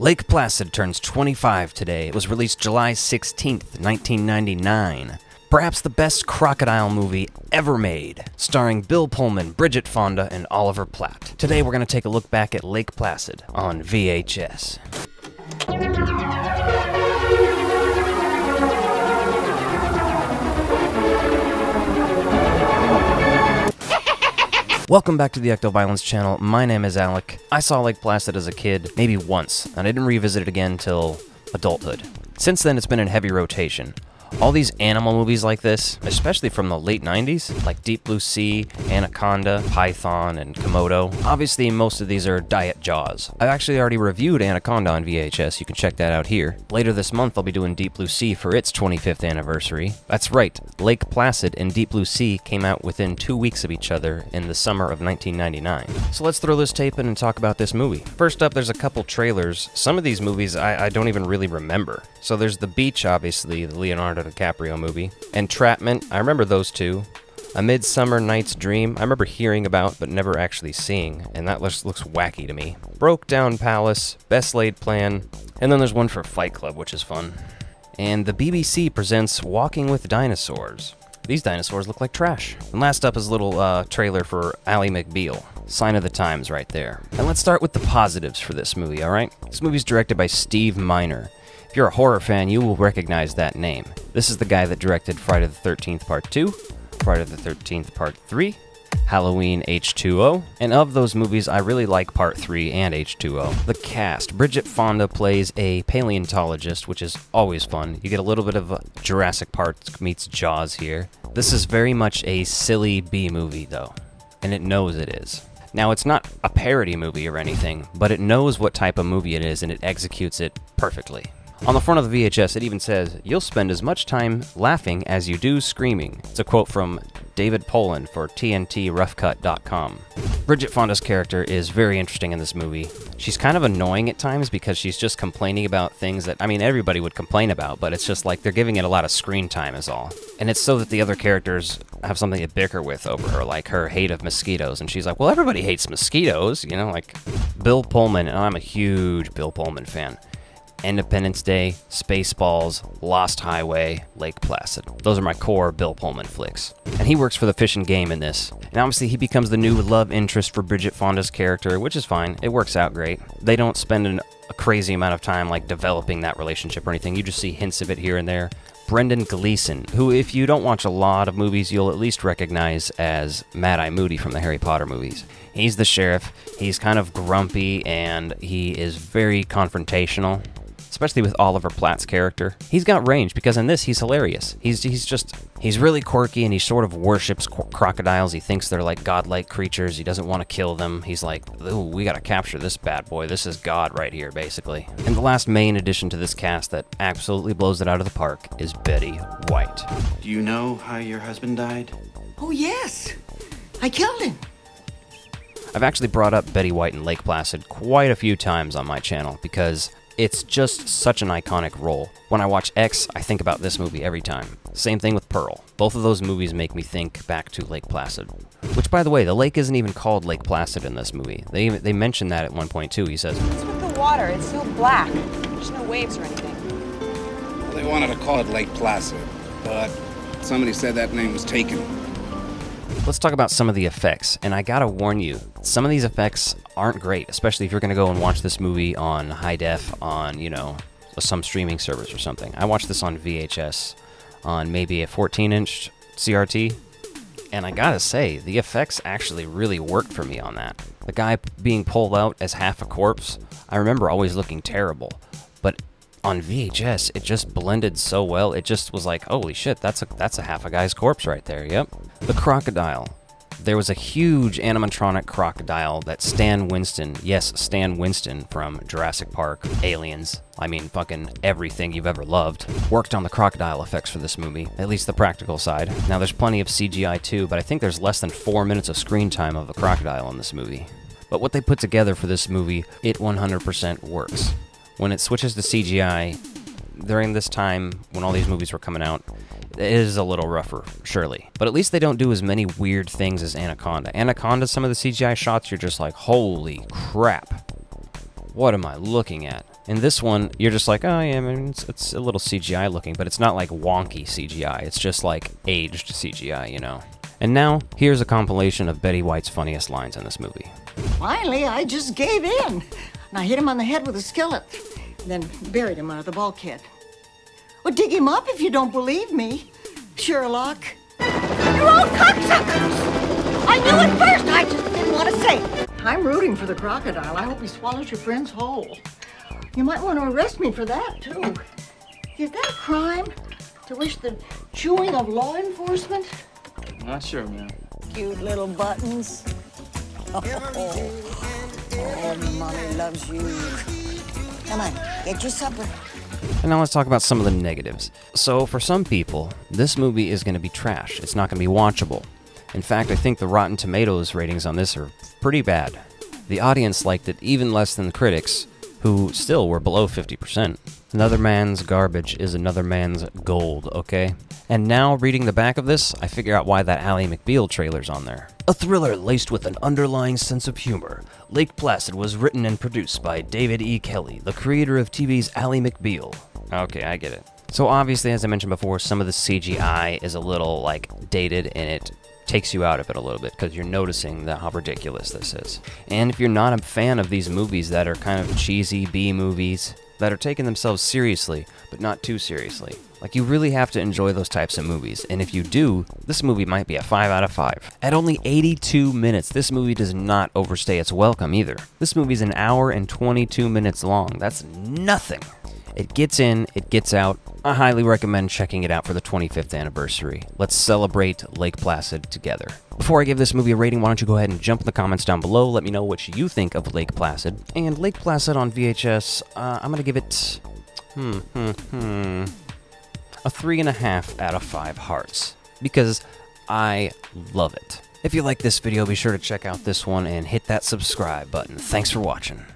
Lake Placid turns 25 today. It was released July 16th, 1999. Perhaps the best crocodile movie ever made, starring Bill Pullman, Bridget Fonda, and Oliver Platt. Today we're going to take a look back at Lake Placid on VHS. Welcome back to the Ectoviolence channel. My name is Alec. I saw Lake Placid as a kid, maybe once, and I didn't revisit it again till adulthood. Since then, it's been in heavy rotation. All these animal movies like this, especially from the late 90s, like Deep Blue Sea, Anaconda, Python, and Komodo. Obviously, most of these are diet Jaws. I've actually already reviewed Anaconda on VHS, you can check that out here. Later this month, I'll be doing Deep Blue Sea for its 25th anniversary. That's right, Lake Placid and Deep Blue Sea came out within 2 weeks of each other in the summer of 1999. So let's throw this tape in and talk about this movie. First up, there's a couple trailers. Some of these movies I don't even really remember. So there's The Beach, obviously, the Leonardo DiCaprio movie. Entrapment, I remember those two. A Midsummer Night's Dream, I remember hearing about but never actually seeing, and that just looks wacky to me. Brokedown Palace, Best Laid Plan, and then there's one for Fight Club, which is fun. And the BBC presents Walking with Dinosaurs. These dinosaurs look like trash. And last up is a little trailer for Ally McBeal. Sign of the times right there. And let's start with the positives for this movie, alright? This movie's directed by Steve Miner. If you're a horror fan, you will recognize that name. This is the guy that directed Friday the 13th Part 2, Friday the 13th Part 3, Halloween H2O, and of those movies, I really like Part 3 and H2O. The cast. Bridget Fonda plays a paleontologist, which is always fun. You get a little bit of Jurassic Park meets Jaws here. This is very much a silly B-movie, though, and it knows it is. Now, it's not a parody movie or anything, but it knows what type of movie it is, and it executes it perfectly. On the front of the VHS, it even says, "You'll spend as much time laughing as you do screaming." It's a quote from David Poland for TNTRoughcut.com. Bridget Fonda's character is very interesting in this movie. She's kind of annoying at times because she's just complaining about things that, I mean, everybody would complain about, but it's just like they're giving it a lot of screen time is all. And it's so that the other characters have something to bicker with over her, like her hate of mosquitoes. And she's like, well, everybody hates mosquitoes, you know, like Bill Pullman, and I'm a huge Bill Pullman fan. Independence Day, Spaceballs, Lost Highway, Lake Placid. Those are my core Bill Pullman flicks. And he works for the Fish and Game in this. And obviously he becomes the new love interest for Bridget Fonda's character, which is fine. It works out great. They don't spend a crazy amount of time like developing that relationship or anything. You just see hints of it here and there. Brendan Gleeson, who if you don't watch a lot of movies, you'll at least recognize as Mad-Eye Moody from the Harry Potter movies. He's the sheriff. He's kind of grumpy and he is very confrontational, especially with Oliver Platt's character. He's got range, because in this, he's hilarious. He's really quirky, and he sort of worships crocodiles. He thinks they're like godlike creatures. He doesn't want to kill them. He's like, ooh, we gotta capture this bad boy. This is God right here, basically. And the last main addition to this cast that absolutely blows it out of the park is Betty White. Do you know how your husband died? Oh, yes. I killed him. I've actually brought up Betty White in Lake Placid quite a few times on my channel, because it's just such an iconic role. When I watch X, I think about this movie every time. Same thing with Pearl. Both of those movies make me think back to Lake Placid. Which, by the way, the lake isn't even called Lake Placid in this movie. They mention that at one point, too. He says, "What's with the water? It's so black. There's no waves or anything." Well, they wanted to call it Lake Placid, but somebody said that name was taken. Let's talk about some of the effects, and I gotta warn you, some of these effects aren't great, especially if you're gonna go and watch this movie on high def on, you know, some streaming service or something. I watched this on VHS on maybe a 14-inch CRT, and I gotta say, the effects actually really worked for me on that. The guy being pulled out as half a corpse, I remember always looking terrible, but on VHS, it just blended so well. It just was like, holy shit, that's a half a guy's corpse right there, yep. The crocodile. There was a huge animatronic crocodile that Stan Winston, yes, Stan Winston from Jurassic Park, Aliens, I mean fucking everything you've ever loved, worked on the crocodile effects for this movie, at least the practical side. Now there's plenty of CGI too, but I think there's less than 4 minutes of screen time of a crocodile in this movie. But what they put together for this movie, it 100% works. When it switches to CGI, during this time, when all these movies were coming out, it is a little rougher, surely. But at least they don't do as many weird things as Anaconda. Anaconda, some of the CGI shots, you're just like, holy crap, what am I looking at? In this one, you're just like, oh yeah, I mean, it's a little CGI looking, but it's not like wonky CGI, it's just like aged CGI, you know. And now, here's a compilation of Betty White's funniest lines in this movie. Finally, I just gave in. And I hit him on the head with a skillet, and then buried him under the bulkhead. Well, dig him up if you don't believe me, Sherlock. You're all cocksuckers! I knew it first, I just didn't want to say it. I'm rooting for the crocodile. I hope he swallows your friends whole. You might want to arrest me for that, too. Is that a crime to wish the chewing of law enforcement? Not sure, man. Cute little buttons. Oh, mommy loves you. Come on, get your supper. And now let's talk about some of the negatives. So for some people, this movie is going to be trash. It's not going to be watchable. In fact, I think the Rotten Tomatoes ratings on this are pretty bad. The audience liked it even less than the critics, who still were below 50%. Another man's garbage is another man's gold, okay? And now, reading the back of this, I figure out why that Ally McBeal trailer's on there. A thriller laced with an underlying sense of humor, Lake Placid was written and produced by David E. Kelly, the creator of TV's Ally McBeal. Okay, I get it. So obviously, as I mentioned before, some of the CGI is a little, like, dated, and it takes you out of it a little bit, because you're noticing how ridiculous this is. And if you're not a fan of these movies that are kind of cheesy B-movies, that are taking themselves seriously, but not too seriously. Like, you really have to enjoy those types of movies, and if you do, this movie might be a 5 out of 5. At only 82 minutes, this movie does not overstay its welcome either. This movie's an hour and 22 minutes long. That's nothing. It gets in, it gets out. I highly recommend checking it out for the 25th anniversary. Let's celebrate Lake Placid together. Before I give this movie a rating, why don't you go ahead and jump in the comments down below, let me know what you think of Lake Placid. And Lake Placid on VHS, I'm gonna give it, a 3.5 out of 5 hearts, because I love it. If you like this video, be sure to check out this one and hit that subscribe button. Thanks for watching.